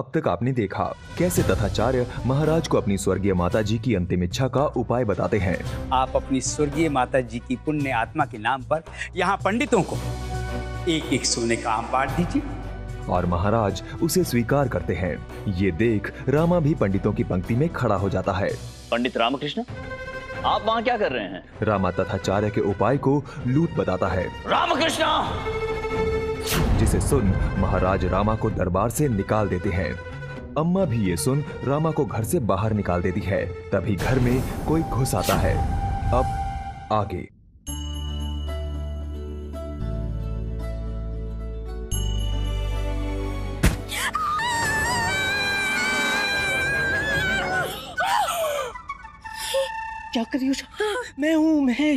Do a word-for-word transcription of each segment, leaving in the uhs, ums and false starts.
अब तक आपने देखा कैसे तथाचार्य महाराज को अपनी स्वर्गीय माता जी की अंतिम इच्छा का उपाय बताते हैं। आप अपनी स्वर्गीय माता जी की पुण्य आत्मा के नाम पर यहाँ पंडितों को एक एक सोने का आम बांट दीजिए, और महाराज उसे स्वीकार करते हैं। ये देख रामा भी पंडितों की पंक्ति में खड़ा हो जाता है। पंडित रामकृष्ण, आप वहाँ क्या कर रहे हैं? रामा तथाचार्य के उपाय को लूट बताता है। रामकृष्ण, जिसे सुन महाराज रामा को दरबार से निकाल देते हैं। अम्मा भी ये सुन रामा को घर से बाहर निकाल देती है। तभी घर में कोई घुस आता है। अब आगे क्या कर रही हो? मैं हूँ मैं।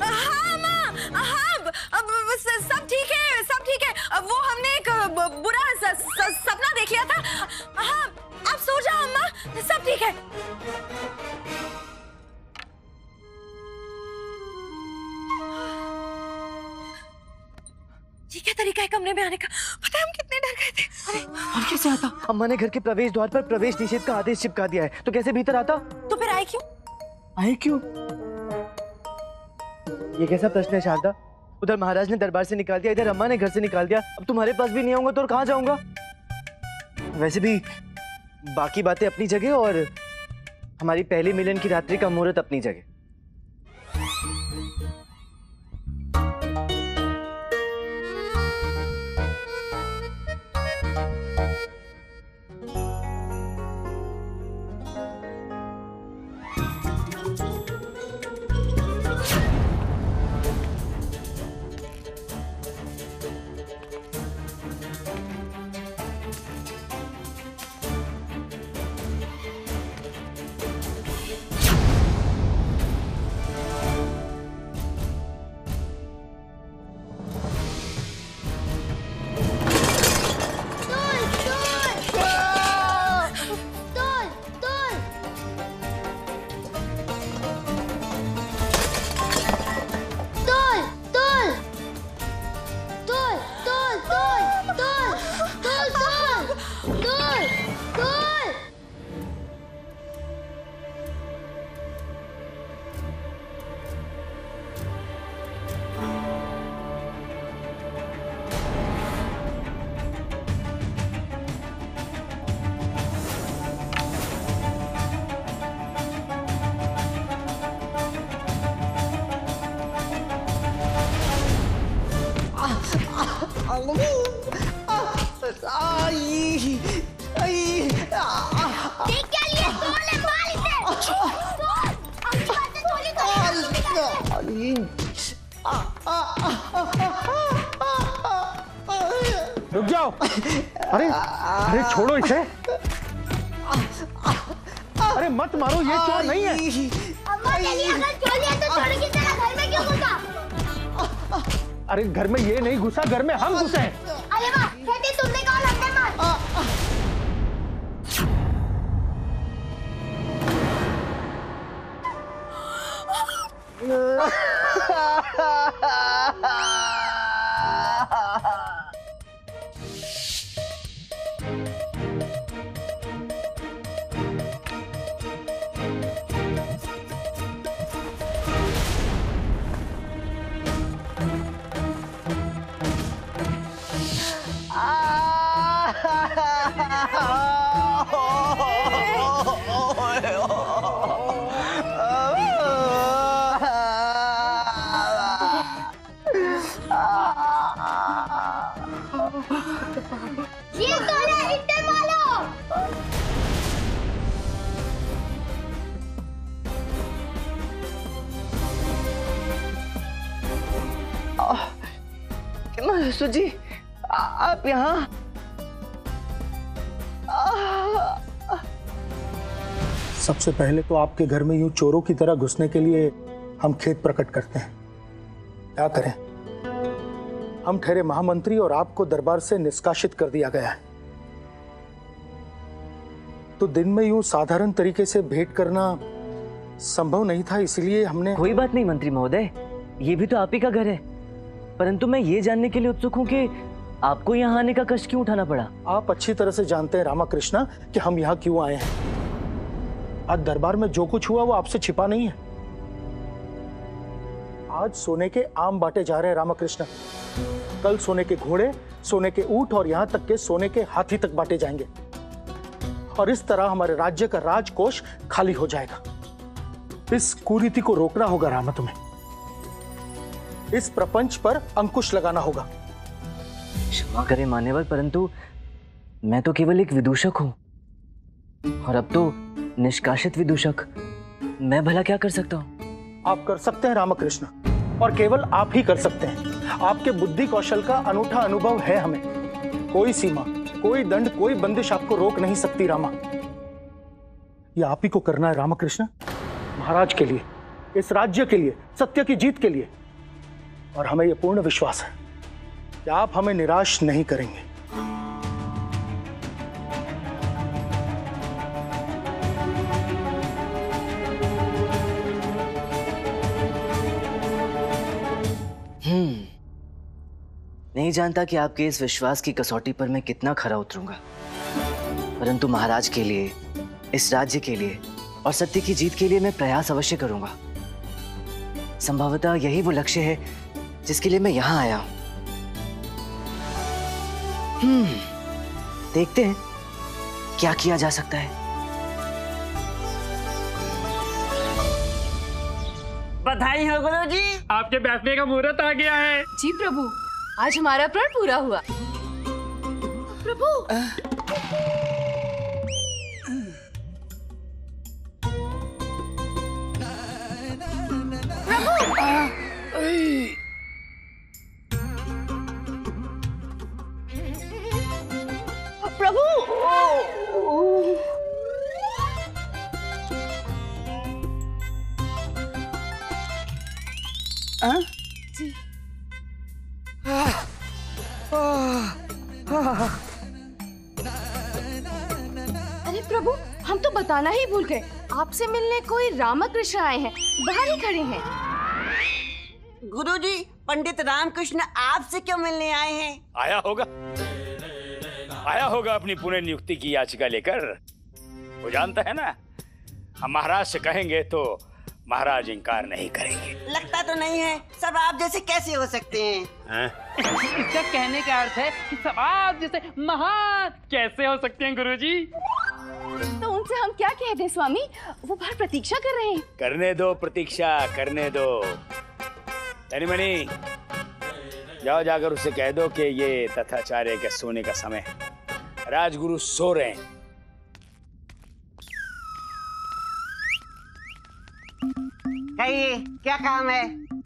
हाँ माँ, अब अब सब ठीक है, सब ठीक है। वो हमने एक बुरा स, स, सपना देख लिया था। हाँ, अब सो जाओ अम्मा, सब ठीक है। ये क्या तरीका है कमरे में आने का? पता है हम कितने डर गए थे। अरे हम कैसे आता? अम्मा ने घर के प्रवेश द्वार पर प्रवेश निषेध का आदेश चिपका दिया है, तो कैसे भीतर आता? तो फिर आए क्यों? आए क्यों? ये कैसा प्रश्न है शारदा? उधर महाराज ने दरबार से निकाल दिया, इधर अम्मा ने घर से निकाल दिया। अब तुम्हारे पास भी नहीं आऊंगा तो और कहाँ जाऊंगा? वैसे भी बाकी बातें अपनी जगह और हमारी पहली मिलन की रात्रि का मुहूर्त अपनी जगह। रुक जाओ। अरे अरे छोड़ो इसे। अरे मत मारो, ये चोर नहीं है। अगर चोर है तो चोर की तरह घर में क्यों घुसा? अरे घर में ये नहीं घुसा, घर में हम घुसे हैं। अरे वाह, तुमने कहा लंदन मार। सुजी, आप यहाँ? सबसे पहले तो आपके घर में यूं चोरों की तरह घुसने के लिए हम खेद प्रकट करते हैं। क्या करें, हम ठहरे महामंत्री और आपको दरबार से निष्कासित कर दिया गया है, तो दिन में यूं साधारण तरीके से भेंट करना संभव नहीं था, इसलिए हमने। कोई बात नहीं मंत्री महोदय, ये भी तो आप ही का घर है, परंतु मैं ये जानने के लिए उत्सुक हूँ कि आपको यहाँ आने का कष्ट क्यों उठाना पड़ा? आप अच्छी तरह से जानते हैं रामकृष्ण कि हम यहाँ क्यों आए हैं। आज दरबार में जो कुछ हुआ वो आपसे छिपा नहीं है। आज सोने के आम बांटे जा रहे हैं रामकृष्ण, कल सोने के घोड़े, सोने के ऊंट और यहाँ तक के सोने के हाथी तक बांटे जाएंगे और इस तरह हमारे राज्य का राजकोष खाली हो जाएगा। इस कुरीति को रोकना होगा रामा, तुम्हें इस प्रपंच पर अंकुश लगाना होगा। क्षमा करें मान्यवर, परंतु मैं तो केवल एक विदूषक हूँ और अब तो निष्कासित विदूषक, मैं भला क्या कर सकता हूँ? आप कर सकते हैं रामकृष्ण, और केवल आप ही कर सकते हैं। आपके बुद्धि कौशल का अनूठा अनुभव है हमें। कोई सीमा, कोई दंड, कोई बंदिश आपको रोक नहीं सकती रामा। ये आप ही को करना है रामकृष्ण, महाराज के लिए, इस राज्य के लिए, सत्य की जीत के लिए। और हमें यह पूर्ण विश्वास है कि आप हमें निराश नहीं करेंगे। नहीं जानता कि आपके इस विश्वास की कसौटी पर मैं कितना खरा उतरूंगा, परंतु महाराज के लिए, इस राज्य के लिए और सत्य की जीत के लिए मैं प्रयास अवश्य करूंगा। संभवतः यही वो लक्ष्य है जिसके लिए मैं यहाँ आया हूँ। हम्म, देखते हैं क्या किया जा सकता है। बधाई हो गुरु जी, आपके बैठने का मुहूर्त आ गया है। जी प्रभु, आज हमारा प्रण पूरा हुआ। प्रभु प्रभु प्रभु हाँ जी। अरे प्रभु, हम तो बताना ही भूल गए, आपसे मिलने कोई रामकृष्ण आए हैं, बाहर ही खड़े हैं। गुरुजी, पंडित रामकृष्ण आपसे क्यों मिलने आए हैं? आया होगा, आया होगा अपनी पुनर्नियुक्ति की याचिका लेकर। वो जानता है ना, हम महाराज से कहेंगे तो महाराज इंकार नहीं करेंगे। लगता तो नहीं है, सब आप जैसे कैसे हो सकते हैं? इसका कहने का अर्थ है कि सब आप जैसे महान कैसे हो सकते हैं गुरुजी? तो उनसे हम क्या कह दें स्वामी, वो बाहर प्रतीक्षा कर रहे हैं। करने दो प्रतीक्षा, करने दो। धनीमणि, जाओ जाकर उसे कह दो कि ये तथाचार्य के सोने का समय है, राजगुरु सो रहे हैं। कहिए, क्या काम है?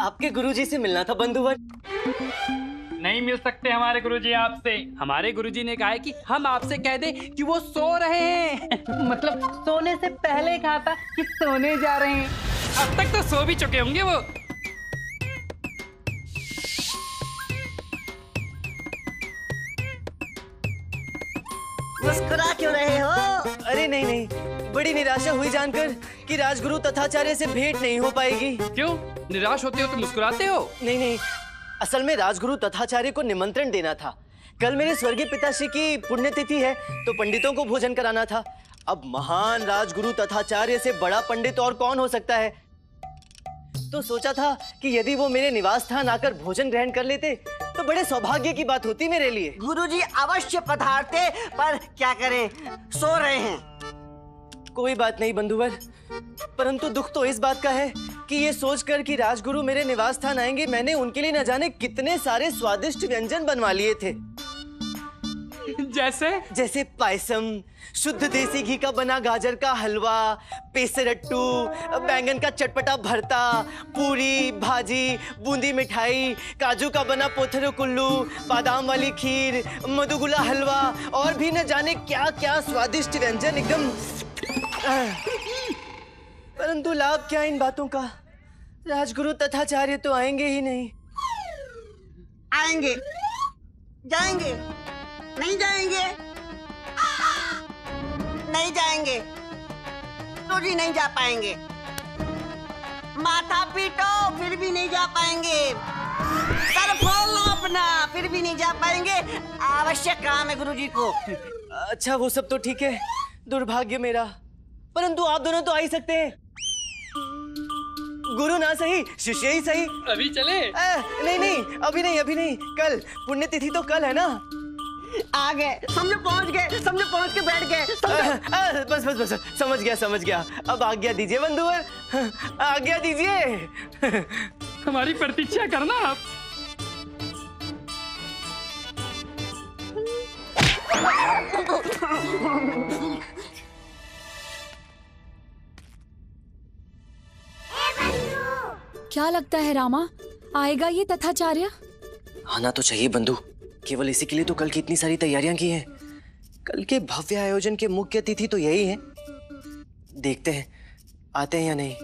आपके गुरुजी से मिलना था बंधुवर। नहीं मिल सकते हमारे गुरुजी आपसे। हमारे गुरुजी ने कहा है कि हम आपसे कह दें कि वो सो रहे हैं। मतलब सोने से पहले कहा था कि सोने जा रहे हैं। अब तक तो सो भी चुके होंगे वो। मुस्कुरा क्यों रहे हो? अरे नहीं नहीं, बड़ी निराशा हुई जानकर कि राजगुरु तथाचार्य से भेंट नहीं हो पाएगी। क्यों निराश होते हो तो मुस्कुराते हो? नहीं नहीं, असल में राजगुरु तथाचार्य को निमंत्रण देना था। कल मेरे स्वर्गीय पिताश्री की पुण्यतिथि है तो पंडितों को भोजन कराना था। अब महान राजगुरु तथाचार्य से बड़ा पंडित और कौन हो सकता है? तो सोचा था कि यदि वो मेरे निवास स्थान आकर भोजन ग्रहण कर लेते तो बड़े सौभाग्य की बात होती मेरे लिए। गुरुजी अवश्य पधारते, पर क्या करें, सो रहे हैं। कोई बात नहीं बंधुवर, परंतु दुख तो इस बात का है कि ये सोचकर कि राजगुरु मेरे निवास स्थान आएंगे, मैंने उनके लिए न जाने कितने सारे स्वादिष्ट व्यंजन बनवा लिए थे। जैसे जैसे पायसम, शुद्ध देसी घी का बना गाजर का हलवा, पेसरट्टू, बैंगन का चटपटा भरता, पूरी भाजी, बूंदी मिठाई, काजू का बना पोथरो कुल्लू, बादाम वाली खीर, मधुगुला हलवा और भी न जाने क्या क्या स्वादिष्ट व्यंजन एकदम। परंतु लाभ क्या इन बातों का, राजगुरु तथाचार्य तो आएंगे ही नहीं। आएंगे, जाएंगे, नहीं जाएंगे, नहीं जाएंगे, गुरुजी नहीं जा पाएंगे। माथा पीटो फिर भी नहीं जा पाएंगे, सर खोलो अपना फिर भी नहीं नहीं जा पाएंगे, आवश्यक काम है गुरुजी को। अच्छा वो सब तो ठीक है, दुर्भाग्य मेरा, परंतु आप दोनों तो आ ही सकते हैं। गुरु ना सही शिष्य ही सही। अभी चले? आ, नहीं नहीं अभी नहीं अभी नहीं, कल पुण्यतिथि तो कल है ना। आ गए समझो, पहुंच गए समझो, पहुंच के बैठ गए। बस बस बस समझ गया समझ गया। अब आज्ञा दीजिए बंधुवर, आज्ञा दीजिए। हमारी प्रतीक्षा करना आप। क्या लगता है रामा, आएगा ये तथाचार्य? आना तो चाहिए बंधु, केवल इसी के लिए तो कल की इतनी सारी तैयारियां की हैं। कल के भव्य आयोजन के मुख्य अतिथि तो यही है। देखते हैं आते हैं या नहीं।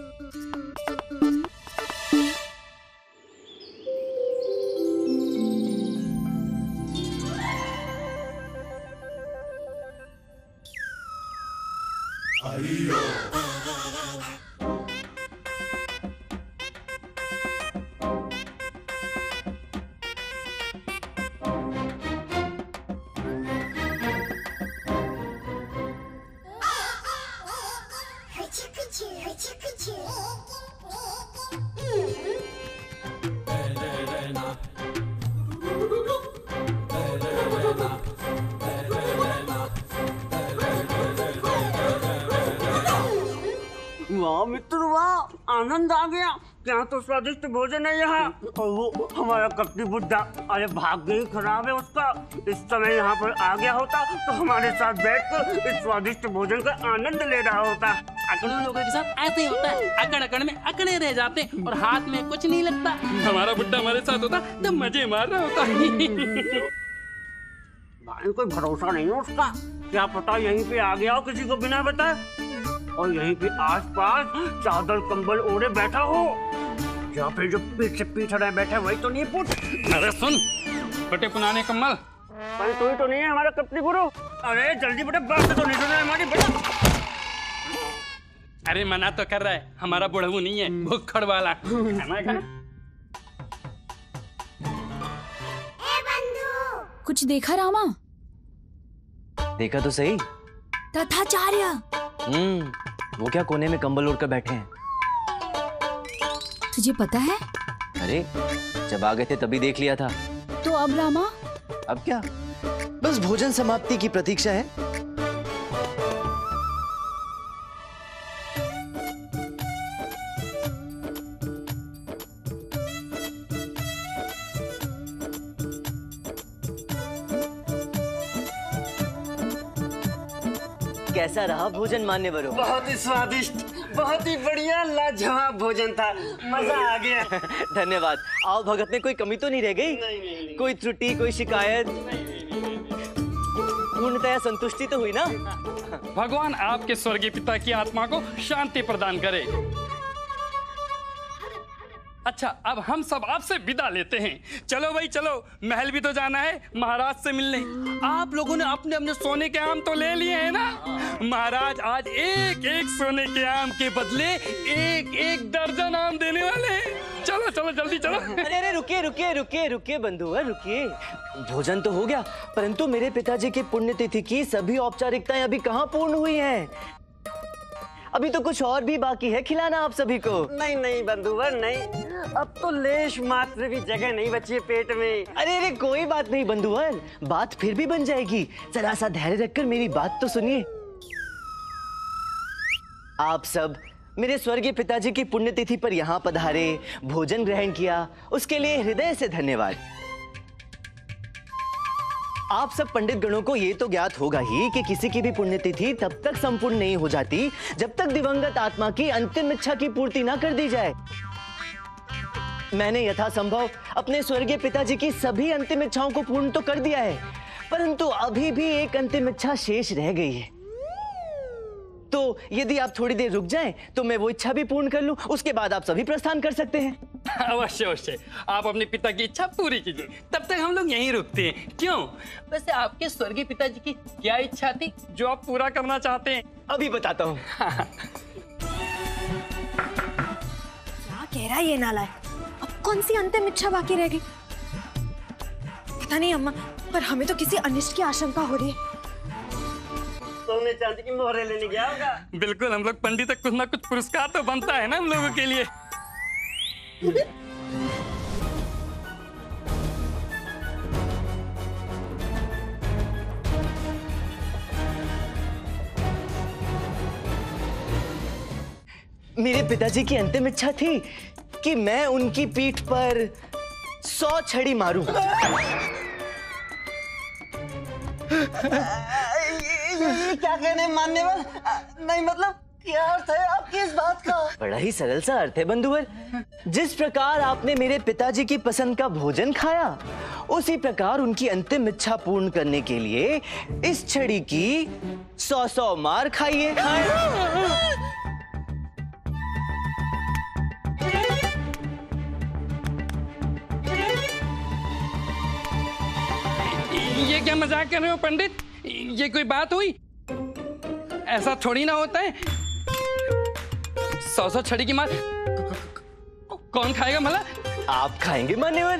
वाह मित्र वाह, आनंद आ गया, क्या तो स्वादिष्ट भोजन है यहाँ। और वो हमारा कपटी बुद्धा, अरे भाग्य ही खराब है उसका, इस समय यहाँ पर आ गया होता तो हमारे साथ बैठकर इस स्वादिष्ट भोजन का आनंद ले रहा होता। अकड़े लोगों के साथ ऐसे ही होता है, अकड़ अकड़ में अकड़े रह जाते और हाथ में कुछ नहीं लगता। हमारा बुड्ढा हमारे साथ होता तो मजे मार रहा होता। भाई कोई भरोसा नहीं है उसका, क्या पता यहीं पे आ गया हो किसी को बिना बताए, और यहीं पे आस पास चादर कंबल ओढ़े बैठा हो, या फिर जो पीठ से पीठ हटाए बैठा वही तो नहीं। पुट अरे सुन बटे पुराने कम्बल, पर तू ही तो नहीं है हमारा कपटी गुरु। अरे जल्दी बटे, बात तो नहीं सुना हमारी बेटा। अरे मना तो कर रहा है, हमारा बुढ़ऊ नहीं है, भुक्खड़ वाला खाना खाना। कुछ देखा रामा? देखा तो सही, तथाचार्य। हम्म, वो क्या कोने में कंबल ओढ़कर बैठे हैं? तुझे पता है? अरे जब आ गए थे तभी देख लिया था। तो अब रामा? अब क्या, बस भोजन समाप्ति की प्रतीक्षा है। कैसा रहा भोजन मान्यवरों? बहुत ही स्वादिष्ट, बहुत ही बढ़िया, लाजवाब भोजन था, मजा आ गया। धन्यवाद। आओ भगत में कोई कमी तो नहीं रह गई? नहीं, नहीं, नहीं। कोई त्रुटि, कोई शिकायत? पूर्णतया संतुष्टि तो हुई ना? भगवान आपके स्वर्गीय पिता की आत्मा को शांति प्रदान करे। अच्छा अब हम सब आपसे विदा लेते हैं। चलो भाई चलो, महल भी तो जाना है महाराज से मिलने। आप लोगों ने अपने अपने सोने के आम तो ले लिए हैं ना? महाराज आज एक एक सोने के आम के बदले एक एक दर्जन आम देने वाले हैं। चलो चलो जल्दी चलो। अरे अरे रुकिए रुकिए रुकिए रुकिए बंधुआ रुकिए। भोजन तो हो गया, परंतु मेरे पिताजी की पुण्यतिथि की सभी औपचारिकताएं अभी कहाँ पूर्ण हुई हैं? अभी तो कुछ और भी बाकी है खिलाना आप सभी को। नहीं नहीं बंधुवर नहीं, अब तो लेश मात्र भी जगह नहीं बची है पेट में। अरे अरे कोई बात नहीं बंधुवर, बात फिर भी बन जाएगी, जरा सा धैर्य रखकर मेरी बात तो सुनिए। आप सब मेरे स्वर्गीय पिताजी की पुण्यतिथि पर यहाँ पधारे, भोजन ग्रहण किया, उसके लिए हृदय से धन्यवाद। आप सब पंडित गणों को ये तो ज्ञात होगा ही कि किसी की भी पुण्यतिथि तब तक संपूर्ण नहीं हो जाती जब तक दिवंगत आत्मा की अंतिम इच्छा की पूर्ति ना कर दी जाए। मैंने यथासंभव अपने स्वर्गीय पिताजी की सभी अंतिम इच्छाओं को पूर्ण तो कर दिया है, परंतु अभी भी एक अंतिम इच्छा शेष रह गई है। तो यदि आप थोड़ी देर रुक जाएं तो मैं वो इच्छा भी पूर्ण कर लूं, उसके बाद आप सभी प्रस्थान कर सकते हैं। अवश्य अवश्य, आप अपने पिता की इच्छा पूरी कीजिए, तब तक हम लोग यहीं रुकते हैं। क्यों? वैसे आपके स्वर्गीय पिताजी की क्या इच्छा थी जो आप पूरा करना चाहते हैं? अभी बताता हूँ। क्या कह रहा है ये नालायक, अब कौन सी अंतिम इच्छा बाकी रह गई? पता नहीं अम्मा, पर हमें तो किसी अनिष्ट की आशंका हो रही है। तुमने चांदी की मोहरे लेने गया होगा। बिल्कुल, हम लोग पंडित तक कुछ ना कुछ पुरस्कार तो बनता है ना हम लोगों के लिए। मेरे पिताजी की अंतिम इच्छा थी कि मैं उनकी पीठ पर सौ छड़ी मारूं। ये क्या कहने मानने वाला? नहीं मतलब क्या अर्थ है आपकी इस बात का? बड़ा ही सरल सा अर्थ है बंधुवर। जिस प्रकार आपने मेरे पिताजी की पसंद का भोजन खाया, उसी प्रकार उनकी अंतिम इच्छा पूर्ण करने के लिए इस छड़ी की सौ सौ मार खाइए। ये क्या मजाक कर रहे हो पंडित? ये कोई बात हुई? ऐसा थोड़ी ना होता है। सौ सौ छड़ी की मार कौन खाएगा भला? आप खाएंगे मान्यवर,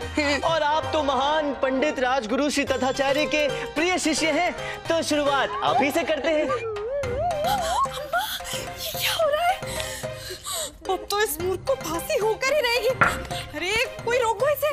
और आप तो महान पंडित राजगुरु श्री तथाचार्य के प्रिय शिष्य हैं, तो शुरुआत आप ही से करते हैं। अम्मा, ये क्या हो रहा है? अब तो इस मूर्ख को फांसी होकर ही रहेगी। अरे कोई रोको इसे।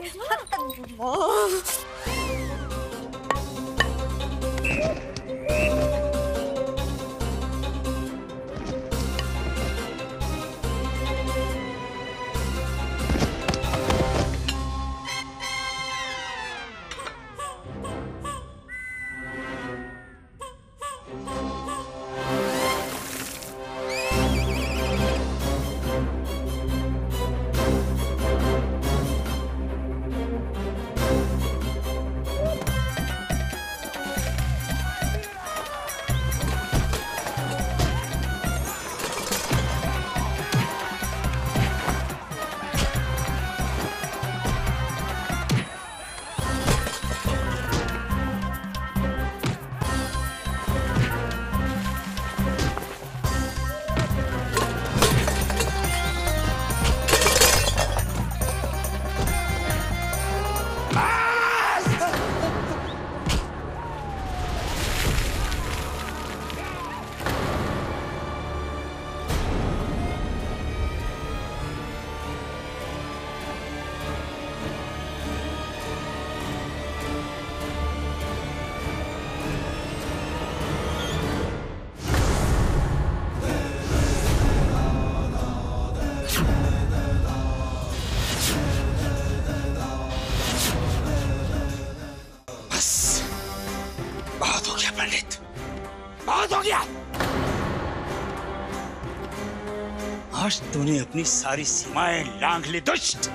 आज तूने अपनी सारी सीमाएं लांघ ली दुष्ट।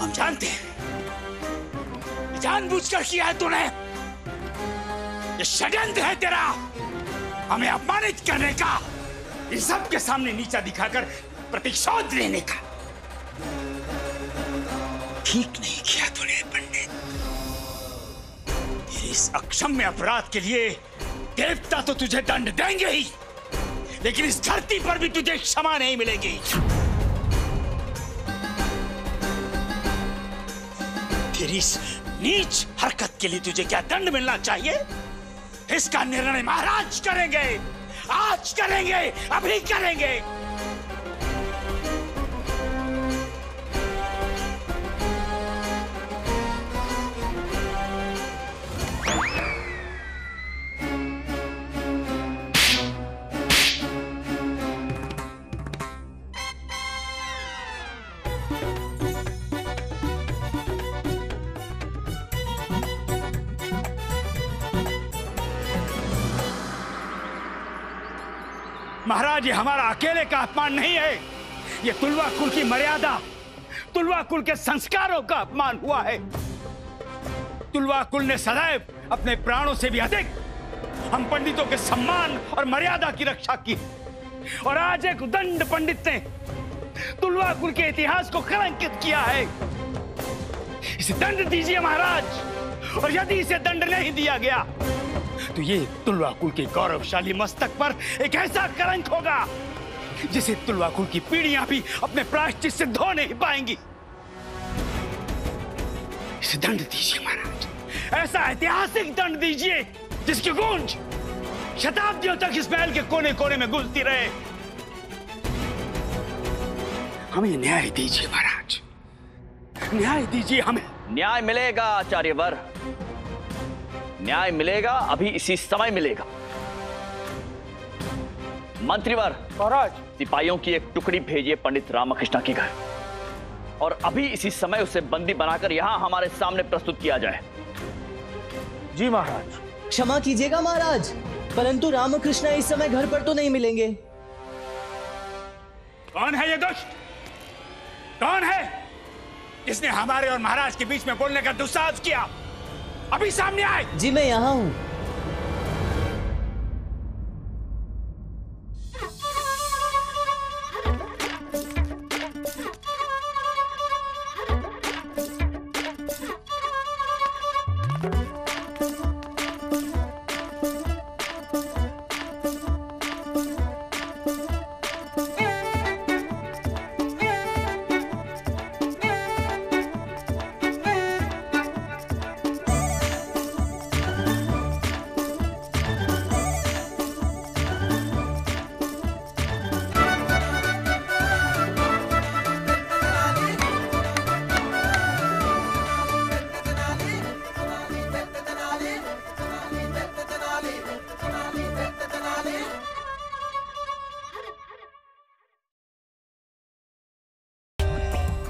हम जानते हैं जानबूझकर किया है तूने। ये षड्यंत्र है तेरा हमें अपमानित करने का, इन सब के सामने नीचा दिखाकर प्रतिशोध लेने का। ठीक नहीं किया तूने पंडित। तेरे इस अक्षम में अपराध के लिए देवता तो तुझे दंड देंगे ही, लेकिन इस धरती पर भी तुझे क्षमा नहीं मिलेगी। तेरी इस नीच हरकत के लिए तुझे क्या दंड मिलना चाहिए, इसका निर्णय महाराज करेंगे। आज करेंगे, अभी करेंगे। महाराज, ये हमारा अकेले का अपमान नहीं है, ये तुलवाकुल की मर्यादा, तुलवाकुल के संस्कारों का अपमान हुआ है। तुलवाकुल ने सदैव अपने प्राणों से भी अधिक हम पंडितों के सम्मान और मर्यादा की रक्षा की, और आज एक उदंड पंडित ने तुलवाकुल के इतिहास को कलंकित किया है। इसे दंड दीजिए महाराज, और यदि इसे दंड नहीं दिया गया तो ये तुलवाकुल के गौरवशाली मस्तक पर एक ऐसा कलंक होगा जिसे तुलवाकुल की पीढ़ियां भी अपने प्रायश्चित से धो नहीं पाएंगी। इसे दंड दीजिए महाराज, ऐसा ऐतिहासिक दंड दीजिए जिसकी गूंज शताब्दियों तक इस महल के कोने कोने में गूंजती रहे। हमें न्याय दीजिए महाराज, न्याय दीजिए हमें। न्याय मिलेगा आचार्यवर, न्याय मिलेगा, अभी इसी समय मिलेगा। मंत्रीवर, महाराज, सिपाहियों की एक टुकड़ी भेजिए पंडित रामकृष्ण के घर, और अभी इसी समय उसे बंदी बनाकर यहाँ हमारे सामने प्रस्तुत किया जाए। जी महाराज। क्षमा कीजिएगा महाराज, परंतु रामकृष्ण इस समय घर पर तो नहीं मिलेंगे। कौन है ये दुष्ट? कौन है इसने हमारे और महाराज के बीच में बोलने का दुस्साहस किया? अभी सामने आए। जी मैं यहाँ हूँ।